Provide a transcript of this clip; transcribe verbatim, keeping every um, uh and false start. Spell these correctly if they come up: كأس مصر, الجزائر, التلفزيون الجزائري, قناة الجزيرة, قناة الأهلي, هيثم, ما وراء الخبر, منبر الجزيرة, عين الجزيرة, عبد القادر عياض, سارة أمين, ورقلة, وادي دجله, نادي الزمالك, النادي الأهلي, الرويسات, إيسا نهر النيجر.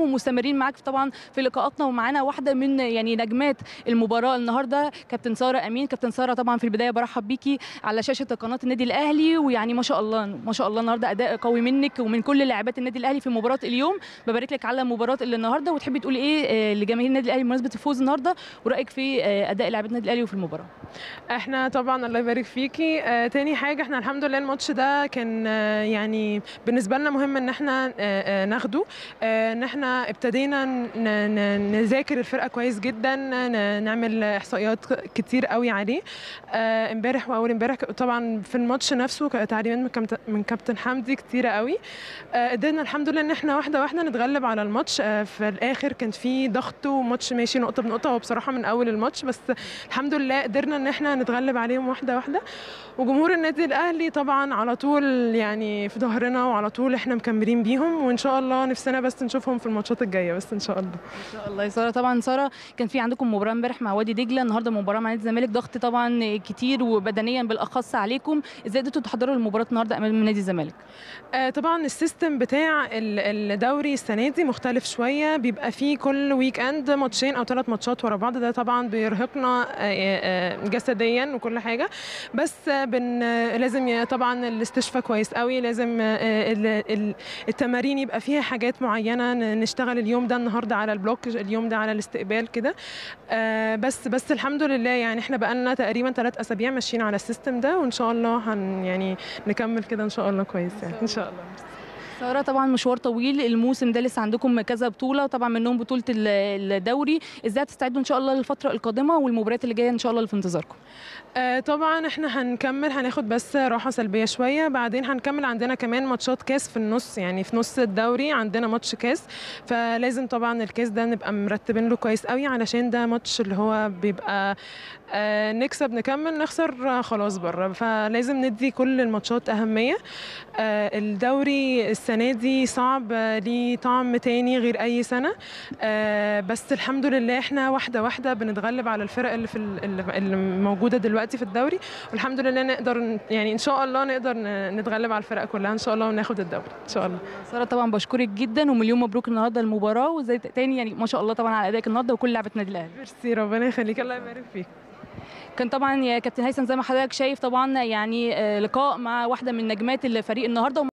ومستمرين معاك طبعا في لقاءاتنا، ومعانا واحده من يعني نجمات المباراه النهارده كابتن ساره امين. كابتن ساره طبعا في البدايه برحب بيكي على شاشه قناه النادي الاهلي، ويعني ما شاء الله ما شاء الله النهارده اداء قوي منك ومن كل لاعبات النادي الاهلي في مباراه اليوم. ببارك لك على مباراه اللي النهارده، وتحبي تقولي ايه لجماهير النادي الاهلي بمناسبه الفوز النهارده ورايك في اداء لاعبات النادي الاهلي وفي المباراه؟ احنا طبعا الله يبارك فيكي. آه تاني حاجه احنا الحمد لله الماتش ده كان آه يعني بالنسبه لنا مهم ان احنا آه ناخده، آه ان احنا ابتدينا نذاكر الفرقه كويس جدا، نعمل احصائيات كتير قوي عليه امبارح واول امبارح. طبعا في الماتش نفسه تعليمات من كابتن حمدي كتيره قوي، قدرنا الحمد لله ان احنا واحده واحده نتغلب على الماتش. في الاخر كان في ضغط وماتش ماشي نقطه بنقطه، وبصراحه من اول الماتش، بس الحمد لله قدرنا ان احنا نتغلب عليهم واحده واحده. وجمهور النادي الاهلي طبعا على طول يعني في ظهرنا، وعلى طول احنا مكملين بيهم، وان شاء الله نفسنا بس نشوفهم في الماتش الماتشات الجايه بس ان شاء الله. ان شاء الله يا ساره. طبعا ساره كان في عندكم مباراه امبارح مع وادي دجله، النهارده مباراه مع نادي الزمالك، ضغط طبعا كتير وبدنيا بالاخص عليكم، ازاي قدرتوا تحضروا المباراه النهارده امام نادي الزمالك؟ آه طبعا السيستم بتاع الدوري السنه دي مختلف شويه، بيبقى فيه كل ويك اند ماتشين او ثلاث ماتشات ورا بعض، ده طبعا بيرهقنا جسديا وكل حاجه، بس بن لازم طبعا الاستشفاء كويس قوي، لازم التمارين يبقى فيها حاجات معينه نشتغل. اليوم ده النهارده على البلوك، اليوم ده على الاستقبال كده. آه بس بس الحمد لله يعني احنا بقالنا تقريبا ثلاث اسابيع ماشيين على السيستم ده، وان شاء الله هن يعني نكمل كده ان شاء الله كويس يعني ان شاء الله. سارة طبعا مشوار طويل الموسم ده، لسه عندكم كذا بطوله طبعا منهم بطوله الدوري، ازاي هتستعدوا ان شاء الله للفتره القادمه والمباريات اللي جايه ان شاء الله اللي في انتظاركم؟ آه طبعا احنا هنكمل، هناخد بس راحه سلبيه شويه، بعدين هنكمل. عندنا كمان ماتشات كاس في النص، يعني في نص الدوري عندنا ماتش كاس، فلازم طبعا الكاس ده نبقى مرتبين له كويس قوي، علشان ده ماتش اللي هو بيبقى آه نكسب نكمل، نخسر آه خلاص بره، فلازم ندي كل الماتشات اهميه. آه الدوري السنه دي صعب، ليه طعم تاني غير اي سنه، آه بس الحمد لله احنا واحده واحده بنتغلب على الفرق اللي في اللي موجوده دلوقتي في الدوري، والحمد لله نقدر يعني ان شاء الله نقدر نتغلب على الفرق كلها ان شاء الله وناخد الدوري ان شاء الله. ساره طبعا بشكرك جدا، ومليون مبروك النهارده المباراه، وزي تاني يعني ما شاء الله طبعا على ادائك النهارده وكل لعبه نادي الاهلي. ميرسي، ربنا يخليك، الله يبارك فيك. كان طبعا يا كابتن هيثم زي ما حضرتك شايف طبعا يعني لقاء مع واحده من نجمات الفريق النهارده.